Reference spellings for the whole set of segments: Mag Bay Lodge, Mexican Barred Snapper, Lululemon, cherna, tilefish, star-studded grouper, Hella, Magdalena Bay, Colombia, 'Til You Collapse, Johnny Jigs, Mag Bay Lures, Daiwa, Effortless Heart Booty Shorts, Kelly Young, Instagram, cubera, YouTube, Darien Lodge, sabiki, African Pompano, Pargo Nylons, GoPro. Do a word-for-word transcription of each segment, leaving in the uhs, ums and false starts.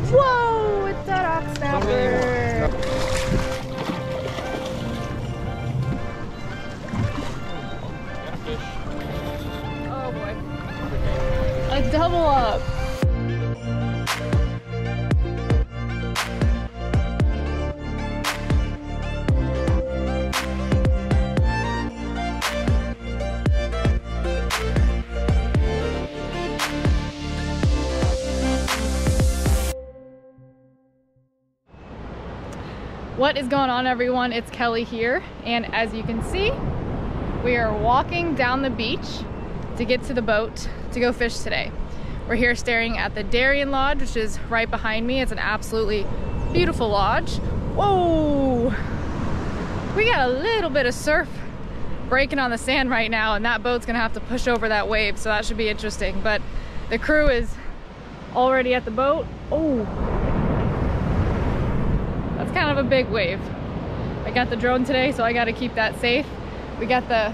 rock snapper. Whoa, it's a rock snapper. Oh boy. Like double up. What is going on, everyone? It's Kelly here, and as you can see, we are walking down the beach to get to the boat to go fish today. We're here staring at the Darien Lodge, which is right behind me. It's an absolutely beautiful lodge. Whoa! We got a little bit of surf breaking on the sand right now, and that boat's gonna have to push over that wave, so that should be interesting. But the crew is already at the boat. Oh! Kind of a big wave. I got the drone today, so I got to keep that safe. We got the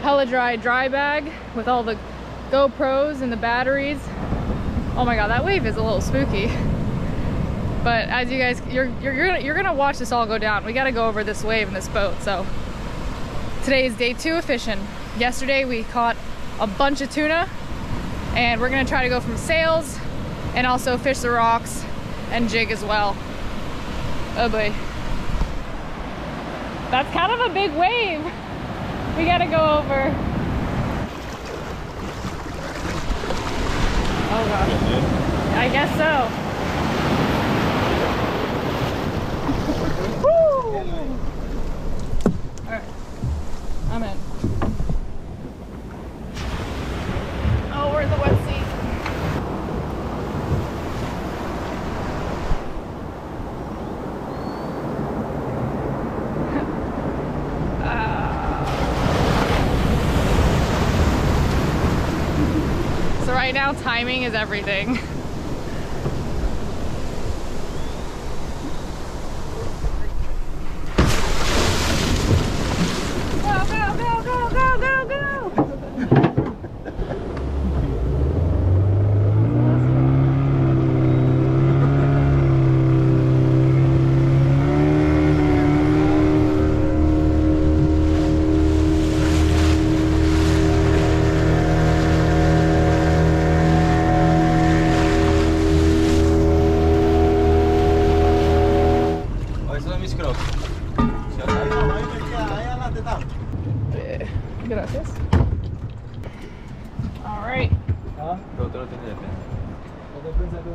Hella dry dry bag with all the GoPros and the batteries. Oh my god, that wave is a little spooky. But as you guys, you're you're you're gonna, you're gonna watch this all go down. We got to go over this wave in this boat. So today is day two of fishing. Yesterday we caught a bunch of tuna, and we're gonna try to go from sails and also fish the rocks and jig as well. Oh boy. That's kind of a big wave. We gotta go over. Oh gosh. I guess so. Woo! All right. I'm in. Oh, we're in the wet seat. Right now, timing is everything. Go, go, go, go, go, go,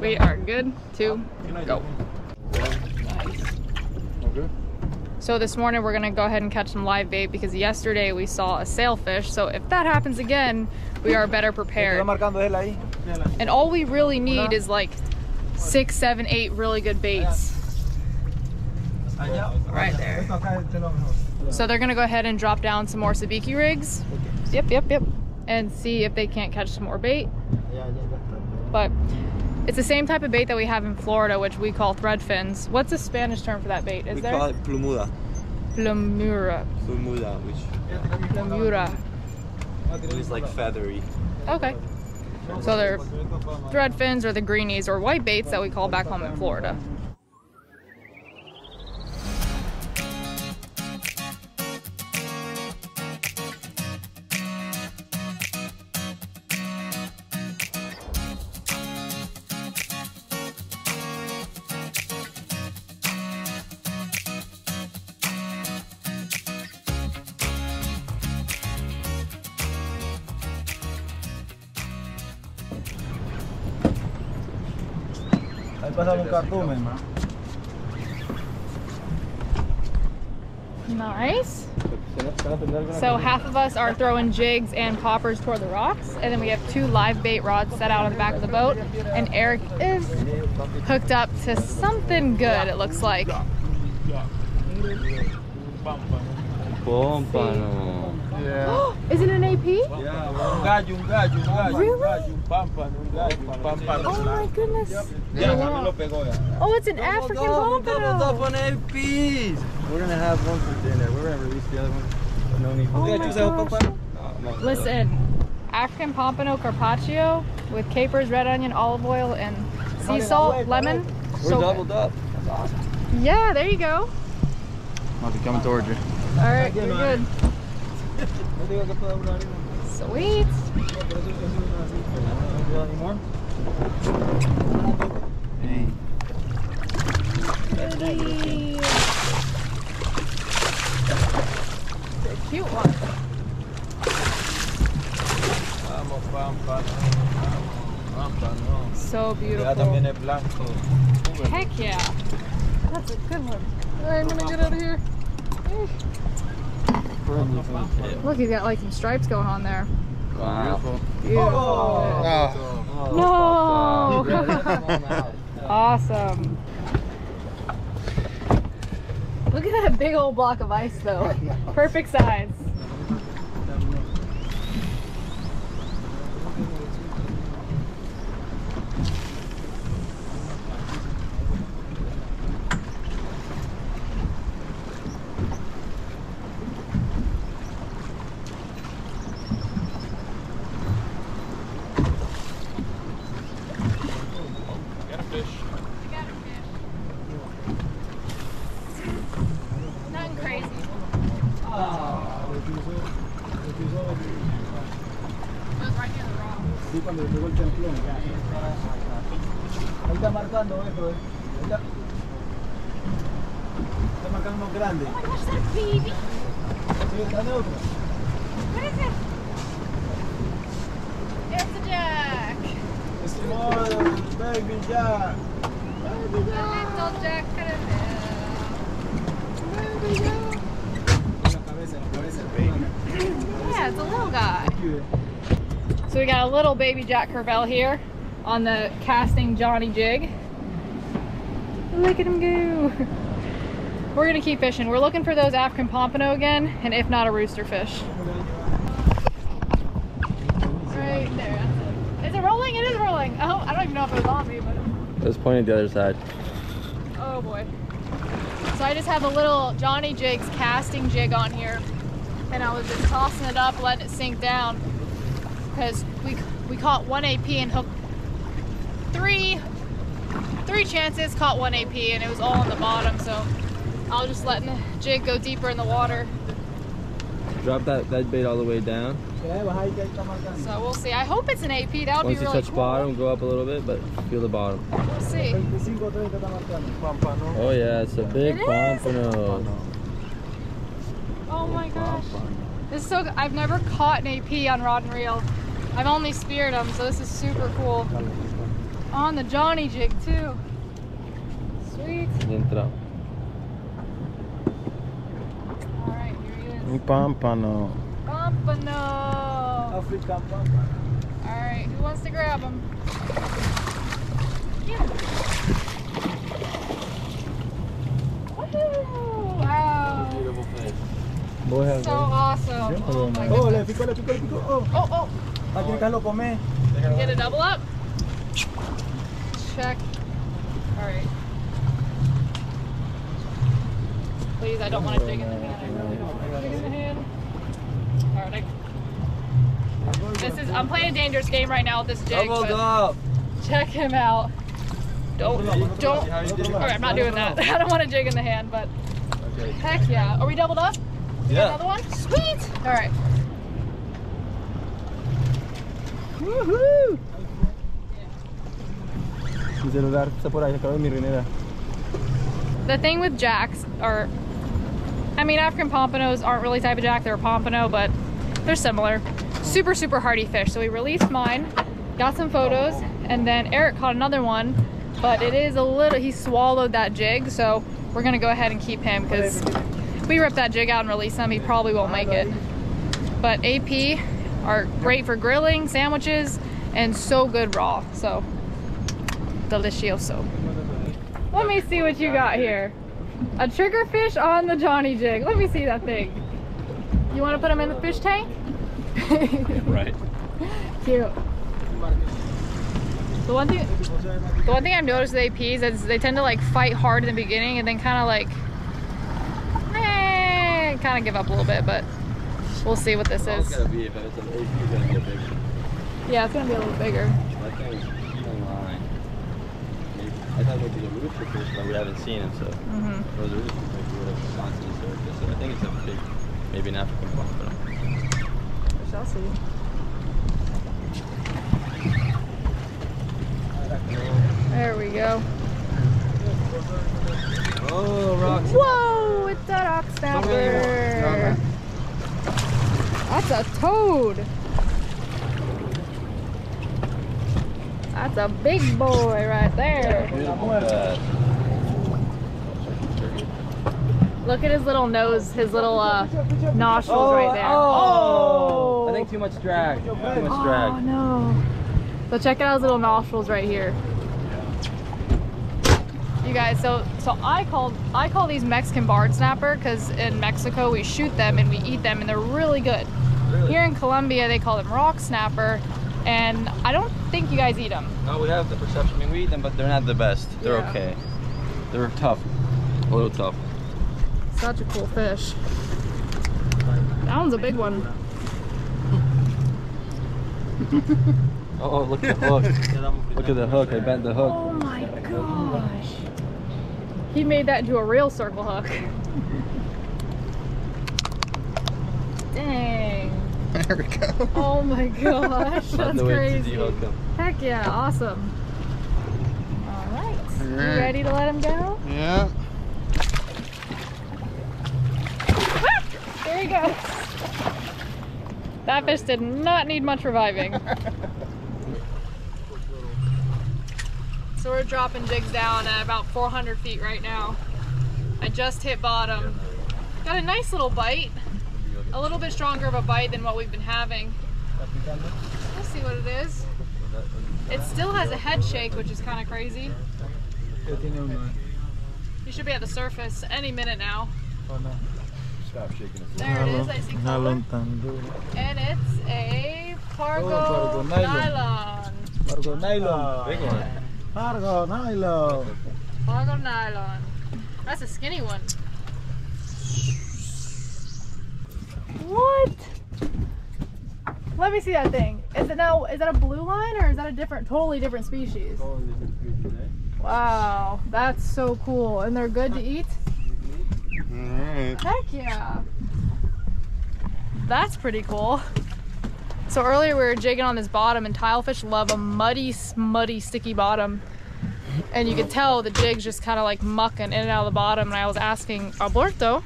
we are good to go. Nice. So this morning we're gonna go ahead and catch some live bait because yesterday we saw a sailfish. So if that happens again, we are better prepared. And all we really need is like six, seven, eight really good baits. Right there. So they're gonna go ahead and drop down some more sabiki rigs. Yep, yep, yep. And see if they can't catch some more bait. But it's the same type of bait that we have in Florida, which we call thread fins. What's the Spanish term for that bait? Is we there? We call it plumuda. Plumura. Plumuda, which... Plumura. It's like feathery. Okay. So they're thread fins or the greenies or white baits that we call back home in Florida. Nice. So half of us are throwing jigs and poppers toward the rocks, and then we have two live bait rods set out on the back of the boat, and Eric is hooked up to something good, it looks like. Pompano. Yeah. Is it an A P? Yeah. Really? Oh my goodness. Yeah. Oh, it's an African Pompano. We're going to have one for dinner. We're going to release the other one. No need. Oh my gosh. Listen, African Pompano Carpaccio with capers, red onion, olive oil, and sea salt, lemon. We're so doubled good. Up. That's awesome. Yeah, there you go. I'll be coming towards you. All right, you're good. Sweet. Hey. Hey. A cute one. So beautiful. Heck yeah. That's a good one. All right, I'm gonna get out of here. Look, he's got like some stripes going on there. Wow. Beautiful. Beautiful. Oh. Oh. No. Awesome. Look at that big old block of ice though. Perfect size. Baby Jack Corbell here on the casting Johnny jig. Look at him go. We're gonna keep fishing. We're looking for those African Pompano again, and if not a rooster fish. Right there. That's it. Is it rolling? It is rolling. Oh, I don't even know if it was on me, but it was pointing the other side. Oh boy. So I just have a little Johnny Jigs casting jig on here, and I was just tossing it up, letting it sink down, because we We caught one A P and hooked three, three chances, caught one A P, and it was all on the bottom, so I'll just let the jig go deeper in the water. Drop that, that bait all the way down. So we'll see. I hope it's an A P. That would Once be really cool. Once you touch cool. bottom, go up a little bit, but feel the bottom. We'll see. Oh yeah, it's a big it pompano. Oh my gosh. This is so good. I've never caught an A P on rod and reel. I've only speared them, so this is super cool. On the Johnny jig too. Sweet. Alright, here he is. Un Pompano. Pompano. Alright, who wants to grab him? Yeah. Woohoo! Wow. Beautiful fish. So awesome. Oh my goodness. Oh, oh. Get a double up. Check. All right. Please, I don't want to dig in the hand. I really don't want to dig in the hand. All right. I, this is. I'm playing a dangerous game right now with this jig. Doubled up. Check him out. Don't. Don't. All right. I'm not doing that. I don't want to jig in the hand, but. Heck yeah. Are we doubled up? We yeah. Got another one. Sweet. All right. Woohoo! The thing with jacks are, I mean, African Pompanos aren't really type of jack, they're a pompano, but they're similar. Super, super hardy fish. So we released mine, got some photos, and then Eric caught another one, but it is a little, he swallowed that jig, so we're gonna go ahead and keep him, because if we rip that jig out and release him, he probably won't make it. But A P are great for grilling, sandwiches, and so good raw. So delicioso. Let me see what you got here. A triggerfish on the Johnny jig. Let me see that thing. You want to put them in the fish tank? Right. Cute. The one thing, the one thing I've noticed with A Ps is they tend to like fight hard in the beginning and then kind of like, eh, kind of give up a little bit, but. We'll see what this is. Yeah, it's gonna be a little bigger. I thought maybe the rooster fish, but we haven't seen him, so. Mm-hmm. Or the rooster fish, we would have gone to the surface. So I think it's a big, maybe an African Pompano. We shall see. There we go. Oh, rocks. Whoa, it's that rock snapper. Really That's a toad. That's a big boy right there. Look at his little nose, his little uh, nostrils oh, right there. Oh. oh! I think too much drag. Too much oh, drag. Oh no. So check out his little nostrils right here. You guys, so so I call I call these Mexican Barred Snapper because in Mexico we shoot them and we eat them and they're really good. Really? Here in Colombia they call them rock snapper, and I don't think you guys eat them. No, we have the perception. I mean, we eat them, but they're not the best. They're yeah. okay. They're tough, a little tough. Such a cool fish. That one's a big one. Oh, look at the hook. Look at the hook. I bent the hook. Oh my gosh. He made that into a real circle hook. Dang. There we go. Oh my gosh. That's crazy. Heck yeah. Awesome. All right. All right. You ready to let him go? Yeah. Ah! There he goes. That fish did not need much reviving. So we're dropping jigs down at about four hundred feet right now. I just hit bottom. Got a nice little bite. A little bit stronger of a bite than what we've been having. We'll see what it is. It still has a head shake, which is kind of crazy. You should be at the surface any minute now. Stop shaking. There it is, I see color. And it's a Pargo Nylon. Pargo Nylon. Big one. Pargo Nylon. Pargo Nylon. That's a skinny one. What? Let me see that thing. Is it now, is that a blue line or is that a different, totally different species? Totally different species, eh? Wow, that's so cool. And they're good to eat? Mm-hmm. Heck yeah. That's pretty cool. So earlier we were jigging on this bottom, and tilefish love a muddy, muddy, sticky bottom. And you could tell the jig's just kind of like mucking in and out of the bottom. And I was asking Alberto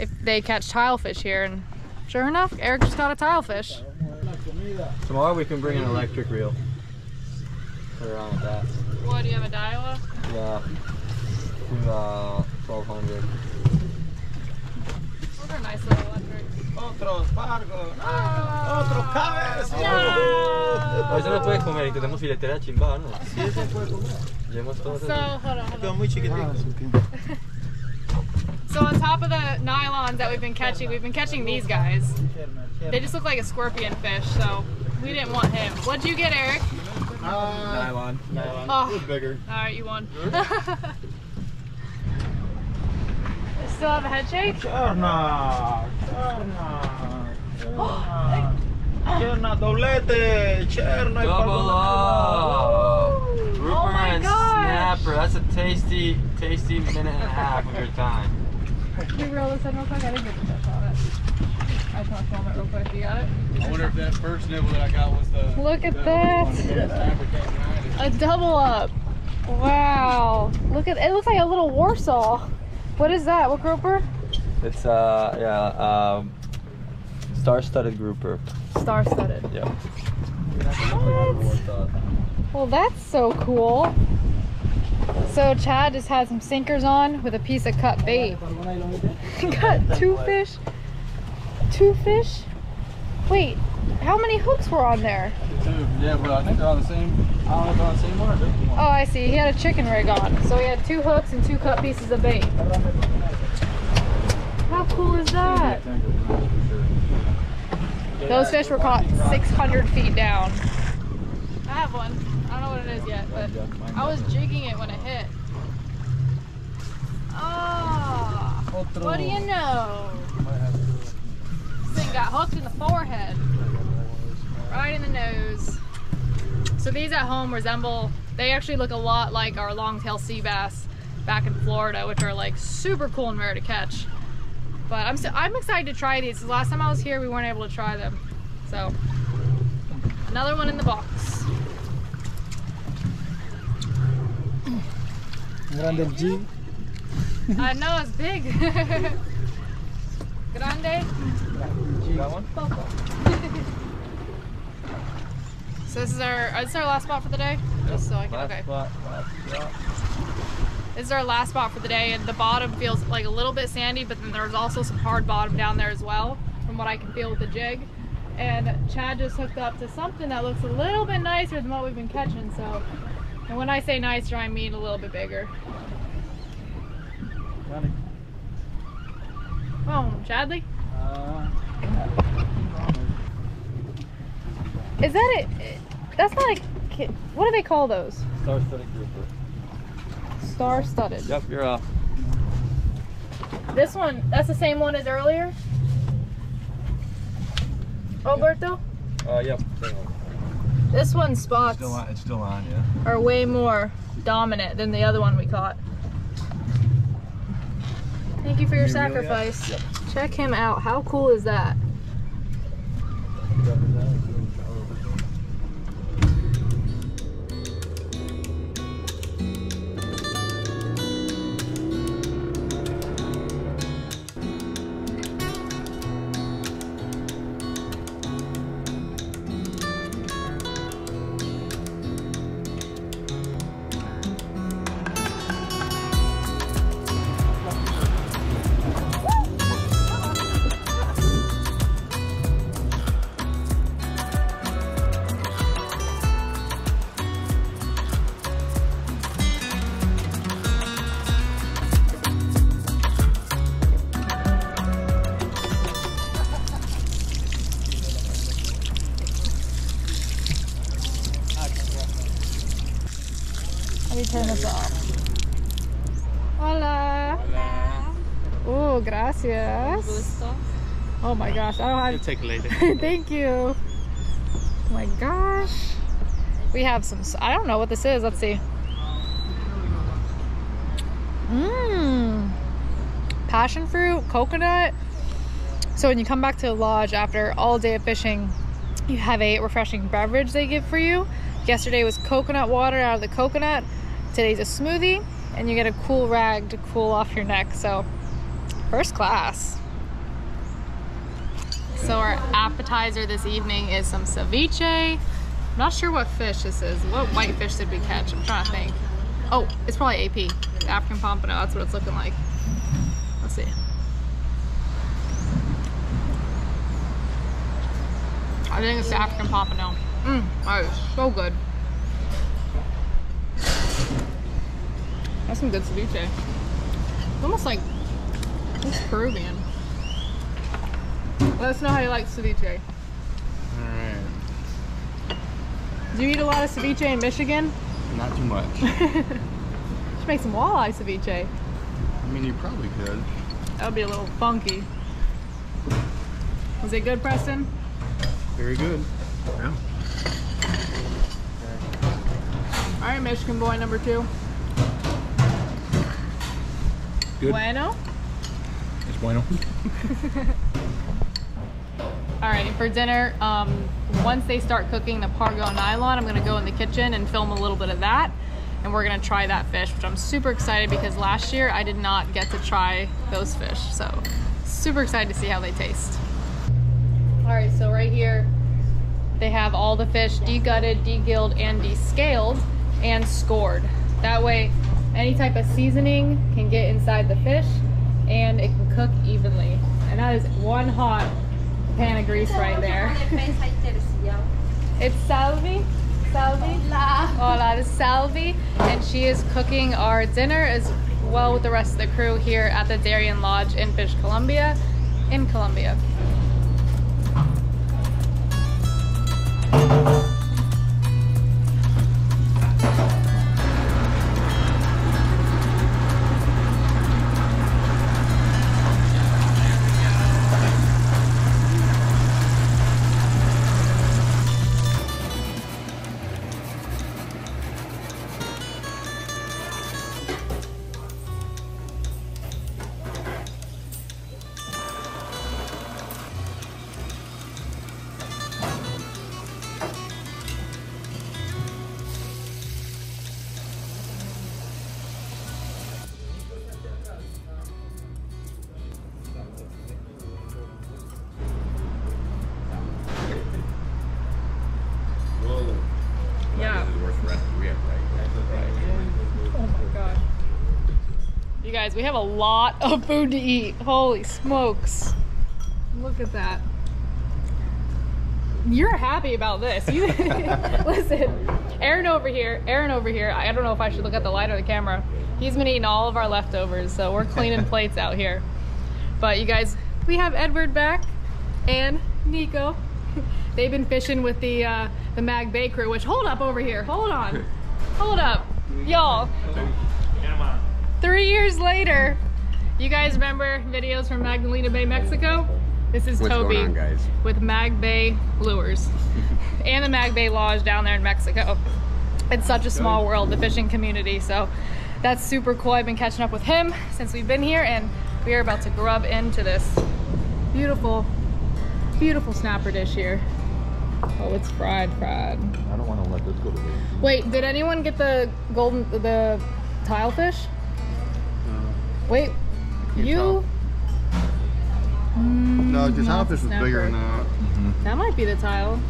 if they catch tilefish here, and sure enough, Eric just caught a tilefish. Tomorrow we can bring an electric reel. Play around with that. What, do you have a Daiwa? Yeah. Uh, twelve hundred. Those are nice little electric. Otro Pargo, otro cabeza. No. Eso no puedes comer y tenemos filetera chimba, ¿no? Sí, eso puedes comer. Llevamos todo. So, hold on, hold on. Muy chiquitito. So on top of the nylons that we've been catching, we've been catching these guys. They just look like a scorpion fish, so we didn't want him. What'd you get, Eric? Uh, nylon. Nylon. Oh. It was bigger. All right, you won. Still have a head shake? Cherna, cherna, cherna, cherna doblete, cherna y pargo. Grouper and snapper. That's a tasty, tasty minute and a half of your time. Can you roll this in real quick? I didn't get the fish on it. I just want to film it real quick. You got it? I wonder if that first nibble that I got was the... Look at the, that! A double up. Wow. Look at it. Looks like a little Warsaw. What is that? What grouper? It's uh yeah um star-studded grouper. Star-studded. Yeah. What? Well, that's so cool. So Chad just had some sinkers on with a piece of cut bait. Got two fish. Two fish. Wait, how many hooks were on there? Two. Yeah, well, I think they're on the same. I don't know if they're on the same one or different one. Oh, I see. He had a chicken rig on, so he had two hooks and two cut pieces of bait. How cool is that? Those fish were caught six hundred feet down. I have one. I don't know what it is yet, but I was jigging it when it hit. Ah! Oh, what do you know? This thing got hooked in the forehead, right in the nose. So these at home resemble They actually look a lot like our long-tail sea bass back in Florida, which are like super cool and rare to catch. But I'm, so, I'm excited to try these. The last time I was here, we weren't able to try them. So, another one in the box. Grande G. I know, it's big. Grande. G. That one? So this is our, this is our last spot for the day? Yep. Just so I can, last okay. Spot, last spot. This is our last spot for the day, and the bottom feels like a little bit sandy, but then there's also some hard bottom down there as well, from what I can feel with the jig. And Chad just hooked up to something that looks a little bit nicer than what we've been catching, so. And when I say nicer, I mean a little bit bigger. Johnny. Oh, Chadley? Uh, Is that it? That's not a kid. What do they call those? Star-studded grouper. Star-studded. Yep, you're off. This one, that's the same one as earlier? Alberto? Uh, yep, same one. This one's spots still on, it's still on, yeah. are way more dominant than the other one we caught. Thank you for your you sacrifice. Really yep. Check him out. How cool is that? Turn this off. Hola. Hola. Oh, gracias. Oh my gosh, I don't have. You'll take it later. Thank you. Oh my gosh. We have some. I don't know what this is. Let's see. Mmm. Passion fruit, coconut. So when you come back to the lodge after all day of fishing, you have a refreshing beverage they give for you. Yesterday was coconut water out of the coconut. Today's a smoothie, and you get a cool rag to cool off your neck. So, first class. So our appetizer this evening is some ceviche. I'm not sure what fish this is. What white fish did we catch? I'm trying to think. Oh, it's probably A P. It's African Pompano. That's what it's looking like. Let's see. I think it's African Pompano. Mmm, that is so good. That's some good ceviche. It's almost like it's Peruvian. Let us know how you like ceviche. Alright. Do you eat a lot of ceviche in Michigan? Not too much. Should make some walleye ceviche. I mean, you probably could. That would be a little funky. Was it good, Preston? Very good. Yeah. Alright, Michigan boy number two. Good. Bueno? It's bueno. Alright, for dinner, um, once they start cooking the Pargo Nylon, I'm going to go in the kitchen and film a little bit of that. And we're going to try that fish, which I'm super excited because last year I did not get to try those fish. So, super excited to see how they taste. Alright, so right here they have all the fish de-gutted, de-gilled, and de-scaled and scored. That way, any type of seasoning can get inside the fish and it can cook evenly. And that is one hot pan of grease right there. It's Salvi. Salvi. Hola. Hola, this is Salvi. And she is cooking our dinner as well with the rest of the crew here at the Darien Lodge in Fish, Colombia, in Colombia. guys, we have a lot of food to eat. Holy smokes. Look at that. You're happy about this. You listen, Aaron over here, Aaron over here, I don't know if I should look at the light or the camera. He's been eating all of our leftovers, so we're cleaning plates out here. But you guys, we have Edward back and Nico. They've been fishing with the uh, the Mag Bay crew, which, hold up over here, hold on. Hold up, y'all. Three years later, you guys remember videos from Magdalena Bay, Mexico? This is What's Toby going on, guys? With Mag Bay Lures and the Mag Bay Lodge down there in Mexico. It's such a small world, the fishing community, so that's super cool. I've been catching up with him since we've been here, and we are about to grub into this beautiful, beautiful snapper dish here. Oh, it's fried, fried. I don't want to let this go to waste. Wait, did anyone get the golden, the tilefish? No. Wait, you? Tell. Mm, no, the tilefish was snapper. Bigger than that. Mm-hmm. That might be the tile.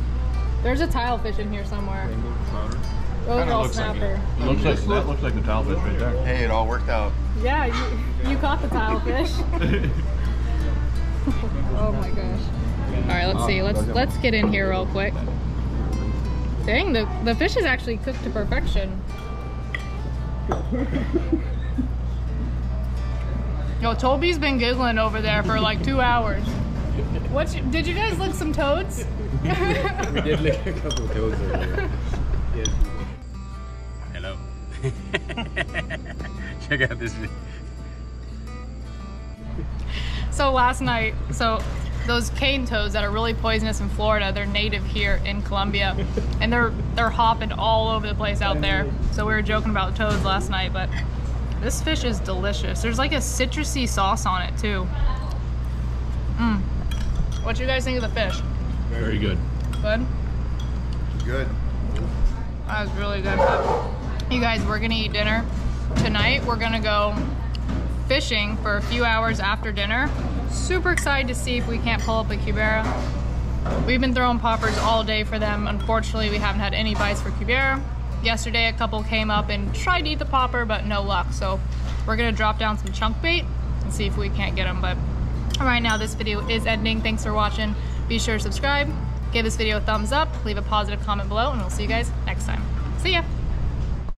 There's a tilefish in here somewhere. Overall snapper. Like it. It looks like, that looks like the tilefish right there. Hey, it all worked out. Yeah, you, you caught the tilefish. Oh my gosh. All right, let's see. Let's let's get in here real quick. Dang, the the fish is actually cooked to perfection. Yo, Toby's been giggling over there for like two hours. What did you guys lick some toads? We did lick a couple of toads over there. Yeah. Hello. Check out this video. So last night, so those cane toads that are really poisonous in Florida, they're native here in Colombia, and they're they're hopping all over the place out there. So we were joking about toads last night, but. This fish is delicious. There's like a citrusy sauce on it too. Mm. What do you guys think of the fish? Very good. Good? Good. That was really good. You guys, we're gonna eat dinner. Tonight we're gonna go fishing for a few hours after dinner. Super excited to see if we can't pull up a cubera. We've been throwing poppers all day for them. Unfortunately, we haven't had any bites for cubera. Yesterday a couple came up and tried to eat the popper, but no luck. So we're gonna drop down some chunk bait and see if we can't get them. But right now this video is ending. Thanks for watching. Be sure to subscribe, give this video a thumbs up, leave a positive comment below, and we'll see you guys next time. See ya.